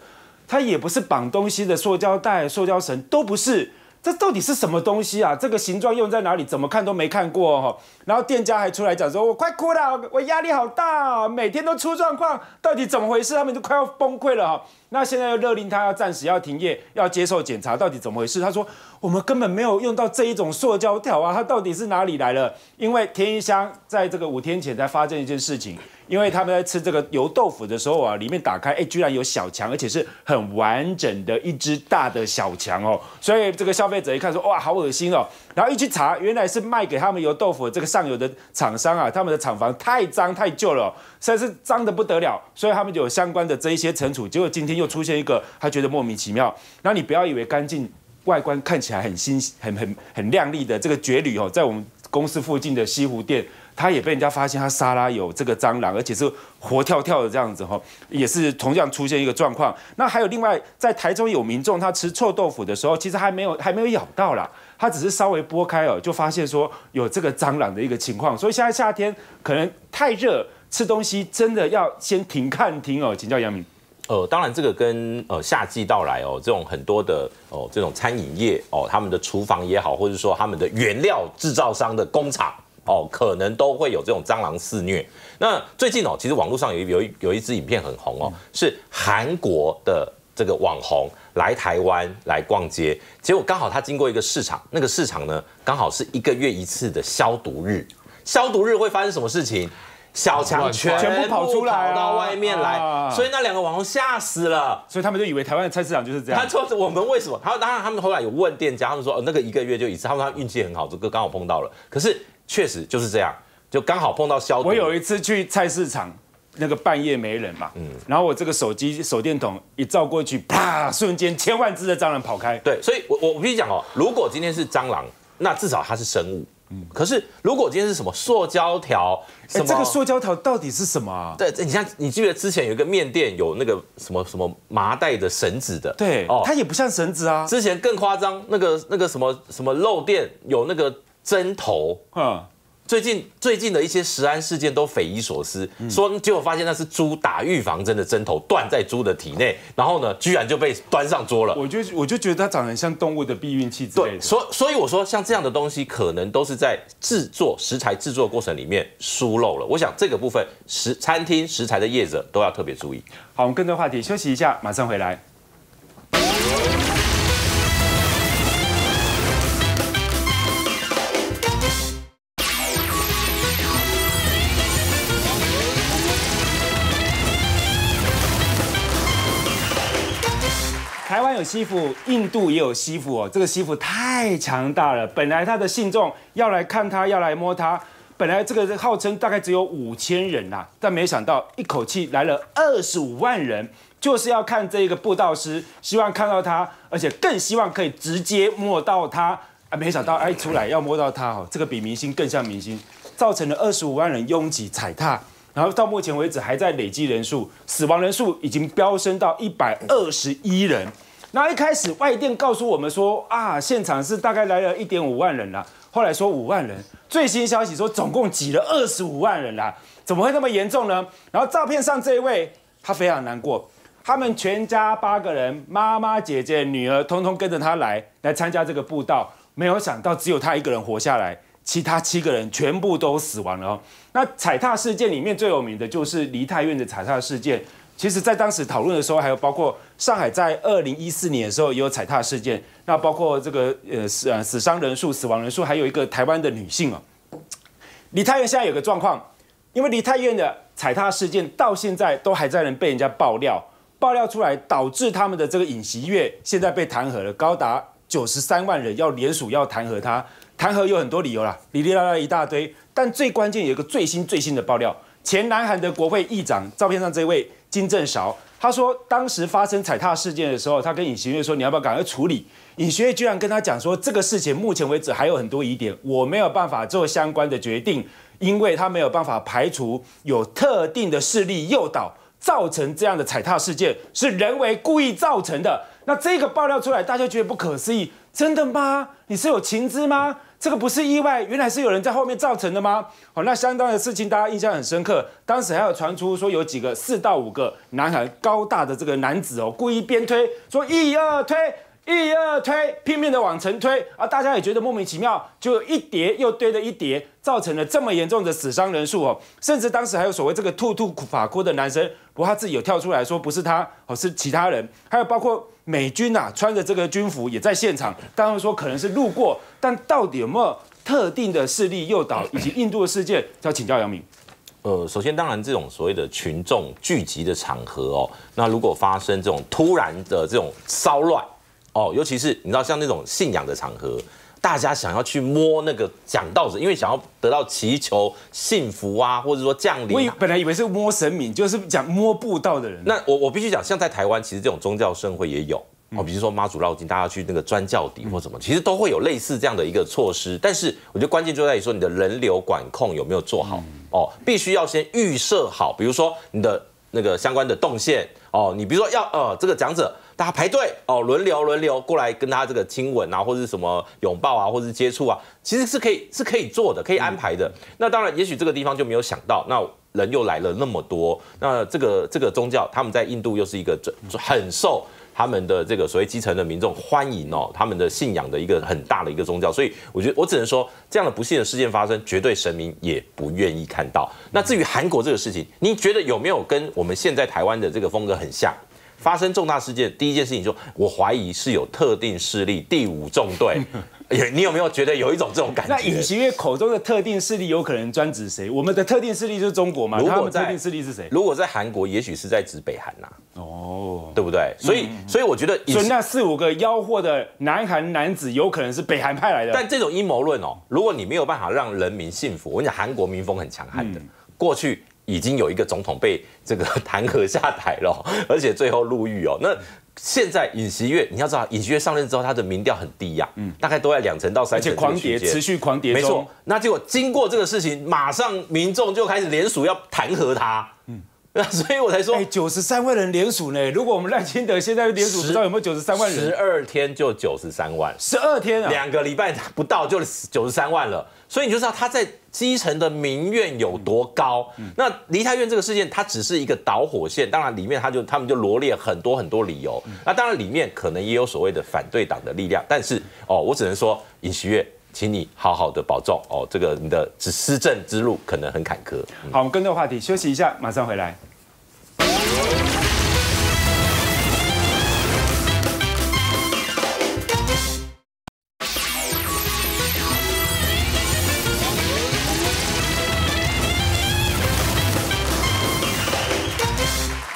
它也不是绑东西的塑胶带、塑胶绳，都不是。这到底是什么东西啊？这个形状用在哪里？怎么看都没看过哦。然后店家还出来讲说：“我快哭了，我压力好大哦，每天都出状况，到底怎么回事？”他们就快要崩溃了哦。那现在又勒令他要暂时要停业，要接受检查，到底怎么回事？他说：“我们根本没有用到这一种塑胶条啊，它到底是哪里来的？”因为天一香在这个五天前才发生一件事情。 因为他们在吃这个油豆腐的时候啊，里面打开，哎，居然有小强，而且是很完整的一只大的小强哦，所以这个消费者一看说，哇，好恶心哦，然后一去查，原来是卖给他们油豆腐这个上游的厂商啊，他们的厂房太脏太旧了、哦，实在是脏得不得了，所以他们就有相关的这一些惩处。结果今天又出现一个，他觉得莫名其妙。然后你不要以为干净外观看起来很新、很很很亮丽的这个蕨旅哦，在我们公司附近的西湖店。 他也被人家发现，他沙拉有这个蟑螂，而且是活跳跳的这样子哈，也是同样出现一个状况。那还有另外，在台中有民众他吃臭豆腐的时候，其实还没有还没有咬到啦，他只是稍微拨开哦，就发现说有这个蟑螂的一个情况。所以现在夏天可能太热，吃东西真的要先停看停哦。请教杨明。 呃，当然，这个跟呃夏季到来哦，这种很多的哦，这种餐饮业哦，他们的厨房也好，或者说他们的原料制造商的工厂哦，可能都会有这种蟑螂肆虐。那最近哦，其实网络上有有有一支影片很红哦，是韩国的这个网红来台湾来逛街，结果刚好他经过一个市场，那个市场呢刚好是一个月一次的消毒日，消毒日会发生什么事情？ 小强全部跑出来，跑到外面来，所以那两个网红吓死了，所以他们就以为台湾的菜市场就是这样。他说我们为什么？他当然他们后来有问店家，他们说哦那个一个月就一次，他们他运气很好，这个刚好碰到了。可是确实就是这样，就刚好碰到消毒。我有一次去菜市场，那个半夜没人嘛，嗯，然后我这个手机手电筒一照过去，啪，瞬间千万只的蟑螂跑开。对，所以我我必须讲哦，如果今天是蟑螂，那至少它是生物。 嗯，可是如果今天是什么塑胶条，哎，这个塑胶条到底是什么啊？对，你像你记得之前有一个面店有那个什么什么麻袋的绳子的，对，哦，它也不像绳子啊。之前更夸张，那个那个什么什么肉店有那个针头，嗯，最近最近的一些食安事件都匪夷所思，说结果发现那是猪打预防针的针头断在猪的体内，然后呢，居然就被端上桌了。我就我就觉得它长得像动物的避孕器之类的。对，所所以我说像这样的东西，可能都是在制作食材制作过程里面疏漏了。我想这个部分食餐厅食材的业者都要特别注意。好，我们更多话题休息一下，马上回来。 台湾有西服，印度也有西服哦。这个西服太强大了，本来他的信众要来看他，要来摸他，本来这个号称大概只有五千人呐、啊，但没想到一口气来了二十五万人，就是要看这个布道师，希望看到他，而且更希望可以直接摸到他。啊，没想到哎，出来要摸到他哦，这个比明星更像明星，造成了二十五万人拥挤踩踏。 然后到目前为止还在累积人数，死亡人数已经飙升到一百二十一人。那一开始外电告诉我们说啊，现场是大概来了一点五万人啦，后来说五万人，最新消息说总共挤了二十五万人啦，怎么会那么严重呢？然后照片上这一位他非常难过，他们全家八个人，妈妈、姐姐、女儿，通通跟着他来来参加这个布道，没有想到只有他一个人活下来。 其他七个人全部都死亡了哦。那踩踏事件里面最有名的就是梨泰院的踩踏事件。其实，在当时讨论的时候，还有包括上海在二零一四年的时候也有踩踏事件。那包括这个呃死呃死伤人数、死亡人数，还有一个台湾的女性哦。梨泰院现在有个状况，因为梨泰院的踩踏事件到现在都还在人被人家爆料，爆料出来导致他们的这个尹锡悦现在被弹劾了，高达九十三万人要联署要弹劾他。 弹劾有很多理由啦，哩哩啦啦一大堆，但最关键有一个最新最新的爆料，前南韩的国会议长，照片上这位金正韶，他说当时发生踩踏事件的时候，他跟尹锡悦说你要不要赶快处理？尹锡悦居然跟他讲说这个事情目前为止还有很多疑点，我没有办法做相关的决定，因为他没有办法排除有特定的势力诱导造成这样的踩踏事件是人为故意造成的。那这个爆料出来，大家觉得不可思议，真的吗？你是有情资吗？ 这个不是意外，原来是有人在后面造成的吗？好，那相当的事情大家印象很深刻。当时还有传出说有几个四到五个男孩高大的这个男子哦，故意边推说一二推一二推，拼命的往前推啊，大家也觉得莫名其妙，就一叠又堆了一叠，造成了这么严重的死伤人数哦。甚至当时还有所谓这个兔兔法哭的男生，不过他自己有跳出来说不是他哦，是其他人，还有包括。 美军啊，穿着这个军服也在现场，当然说可能是路过，但到底有没有特定的势力诱导，以及印度的事件，要请教杨明。呃，首先，当然这种所谓的群众聚集的场合哦，那如果发生这种突然的这种骚乱哦，尤其是你知道像那种信仰的场合，大家想要去摸那个讲道者，因为想要得到祈求幸福啊，或者说降临。我本来以为是摸神明，就是讲摸布道的人。那我我必须讲，像在台湾，其实这种宗教盛会也有。 哦，比如说妈祖绕境，大家去那个专教底或什么，其实都会有类似这样的一个措施。但是我觉得关键就在于说你的人流管控有没有做好哦，必须要先预设好，比如说你的那个相关的动线哦，你比如说要呃这个讲者大家排队哦，轮流轮流过来跟他这个亲吻啊，或者什么拥抱啊，或者是接触啊，其实是可以是可以做的，可以安排的。那当然，也许这个地方就没有想到那。 人又来了那么多，那这个这个宗教，他们在印度又是一个很受他们的这个所谓基层的民众欢迎哦，他们的信仰的一个很大的一个宗教，所以我觉得我只能说，这样的不幸的事件发生，绝对神明也不愿意看到。那至于韩国这个事情，你觉得有没有跟我们现在台湾的这个风格很像？发生重大事件，第一件事情就我怀疑是有特定势力第五纵队。你有没有觉得有一种这种感觉？那尹锡悦口中的特定势力有可能专指谁？我们的特定势力就是中国嘛？如果特定势力是谁？如果在韩国，也许是在指北韩呐。哦，对不对？所以，所以我觉得，所以那四五个妖惑的南韩男子有可能是北韩派来的。但这种阴谋论哦，如果你没有办法让人民信服，我跟你讲，韩国民风很强悍的，过去。已经有一个总统被这个弹劾下台了，而且最后入狱哦。那现在尹锡悦，你要知道，尹锡悦上任之后，他的民调很低呀、啊，嗯，大概都在两成到三成，而且狂跌，持续狂跌。没错，那结果经过这个事情，马上民众就开始联署要弹劾他，嗯。 那所以我才说，哎，九十三万人联署呢。如果我们赖清德现在联署，不知道有没有九十三万人？十二天就九十三万，十二天啊，两个礼拜不到就九十三万了。所以你就知道他在基层的民怨有多高。嗯、那梨泰院这个事件，它只是一个导火线，当然里面他就他们就罗列很多很多理由。嗯、那当然里面可能也有所谓的反对党的力量，但是哦，我只能说尹锡悦。 请你好好的保重哦，这个你的施政之路可能很坎坷。嗯、好，我们跟着话题休息一下，马上回来。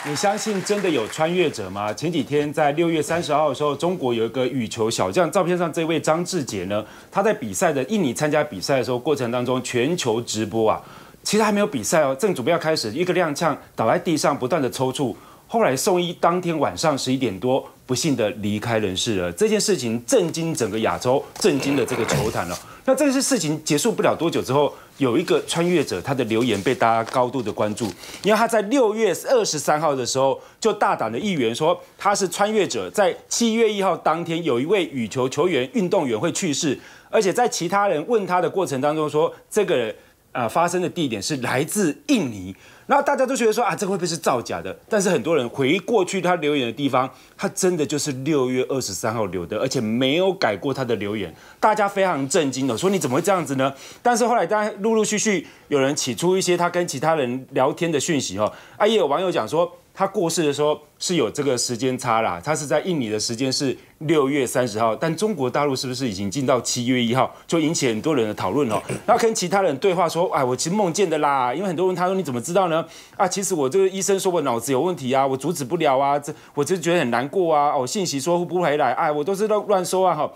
你相信真的有穿越者吗？前几天在六月三十号的时候，中国有一个羽球小将，照片上这位张志杰呢，他在比赛的印尼参加比赛的时候过程当中，全球直播啊，其实还没有比赛哦，正准备要开始，一个踉跄倒在地上，不断的抽搐，后来送医，当天晚上十一点多，不幸的离开人世了。这件事情震惊整个亚洲，震惊了这个球坛了。那这件事情结束不了多久之后。 有一个穿越者，他的留言被大家高度的关注，因为他在六月二十三号的时候就大胆的预言说他是穿越者，在七月一号当天，有一位羽球球员运动员会去世，而且在其他人问他的过程当中说，这个人呃发生的地点是来自印尼，然后大家都觉得说啊，这个会不会是造假的？但是很多人回过去他留言的地方，他真的就是六月二十三号留的，而且没有改过他的留言。 大家非常震惊的说：“你怎么会这样子呢？”但是后来，大家陆陆续续有人起出一些他跟其他人聊天的讯息哦。啊，也有网友讲说，他过世的时候是有这个时间差啦，他是在印尼的时间是六月三十号，但中国大陆是不是已经进到七月一号，就引起很多人的讨论哦。然后跟其他人对话说：“哎，我其实梦见的啦。”因为很多人他说：“你怎么知道呢？”啊，其实我这个医生说我脑子有问题啊，我阻止不了啊，这我就觉得很难过啊。哦，信息说不回来，哎，我都是乱乱说啊哈。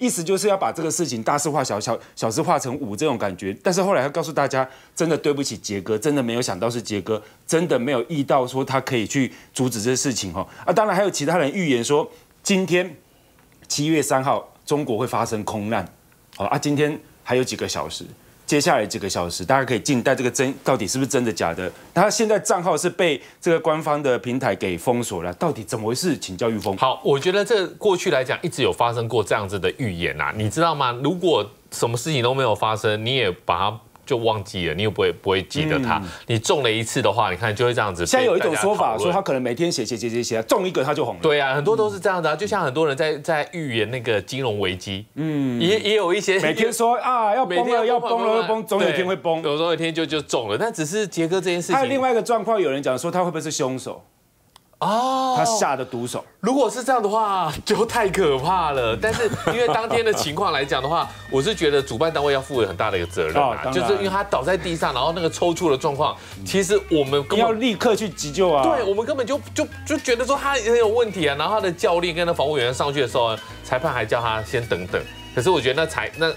意思就是要把这个事情大事化小，小小事化成无这种感觉。但是后来他告诉大家，真的对不起杰哥，真的没有想到是杰哥，真的没有意到说他可以去阻止这事情哦。啊，当然还有其他人预言说，今天七月三号中国会发生空难，好啊，今天还有几个小时，接下来几个小时大家可以静待这个真到底是不是真的假的。他现在账号是被这个官方的平台给封锁了，到底怎么回事？请教育峰。好，我觉得这过去来讲一直有发生过这样子的预言啊，你知道吗？如果什么事情都没有发生，你也把它就忘记了，你也不会不会记得它。嗯、你中了一次的话，你看就会这样子。现在有一种说法说他可能每天写写写写写，中一个他就红了。对啊，很多都是这样的、啊，就像很多人在在预言那个金融危机，嗯，也也有一些每天说啊要崩了要崩了要崩，总有一天会崩，有有一天就就中了。但只是杰哥这件事情，还有另外一个状况，有人讲说他会不会是凶手？ 哦， oh, 他下的毒手。如果是这样的话，就太可怕了。但是因为当天的情况来讲的话，我是觉得主办单位要负很大的一个责任啊， oh, 就是因为他倒在地上，然后那个抽搐的状况，其实我们根本要立刻去急救啊。对，我们根本就就就觉得说他很有问题啊。然后他的教练跟那防护员上去的时候，裁判还叫他先等等。可是我觉得那裁那。